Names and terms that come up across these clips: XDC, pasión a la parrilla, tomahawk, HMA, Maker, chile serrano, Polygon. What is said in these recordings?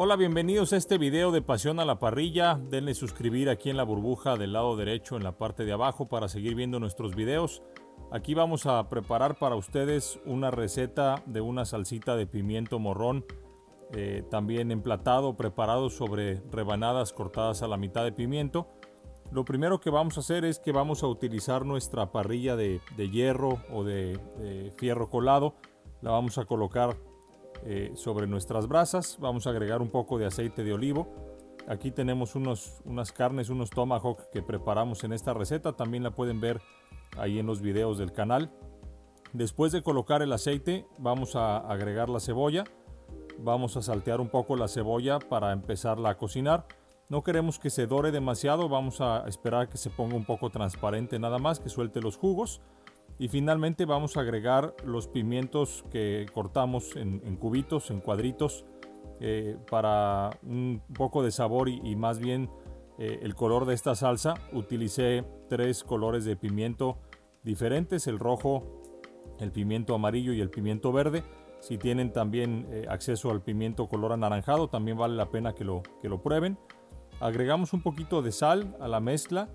Hola, bienvenidos a este video de Pasión a la Parrilla. Denle suscribir aquí en la burbuja del lado derecho en la parte de abajo para seguir viendo nuestros videos. Aquí vamos a preparar para ustedes una receta de una salsita de pimiento morrón, también emplatado, preparado sobre rebanadas cortadas a la mitad de pimiento. Lo primero que vamos a hacer es que vamos a utilizar nuestra parrilla de hierro o de fierro colado. La vamos a colocar sobre nuestras brasas. Vamos a agregar un poco de aceite de olivo. Aquí tenemos unas carnes, unos tomahawk que preparamos en esta receta, también la pueden ver ahí en los videos del canal. Después de colocar el aceite vamos a agregar la cebolla, vamos a saltear un poco la cebolla para empezarla a cocinar. No queremos que se dore demasiado, vamos a esperar que se ponga un poco transparente nada más, que suelte los jugos. Y finalmente vamos a agregar los pimientos que cortamos en cubitos, en cuadritos, para un poco de sabor y más bien el color de esta salsa. Utilicé tres colores de pimiento diferentes, el rojo, el pimiento amarillo y el pimiento verde. Si tienen también acceso al pimiento color anaranjado, también vale la pena que lo prueben. Agregamos un poquito de sal a la mezcla.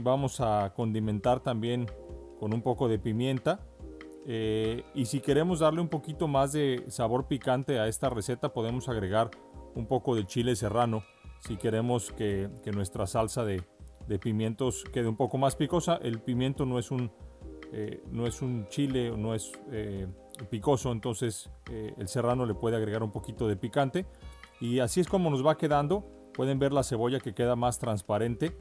Vamos a condimentar también con un poco de pimienta, y si queremos darle un poquito más de sabor picante a esta receta podemos agregar un poco de chile serrano si queremos que nuestra salsa de pimientos quede un poco más picosa. El pimiento no es un chile, no es picoso, entonces el serrano le puede agregar un poquito de picante y así es como nos va quedando. Pueden ver la cebolla que queda más transparente.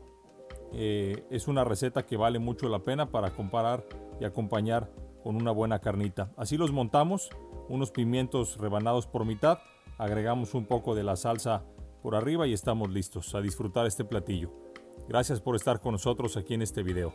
Es una receta que vale mucho la pena para comparar y acompañar con una buena carnita. Así los montamos, unos pimientos rebanados por mitad, agregamos un poco de la salsa por arriba y estamos listos a disfrutar este platillo. Gracias por estar con nosotros aquí en este video.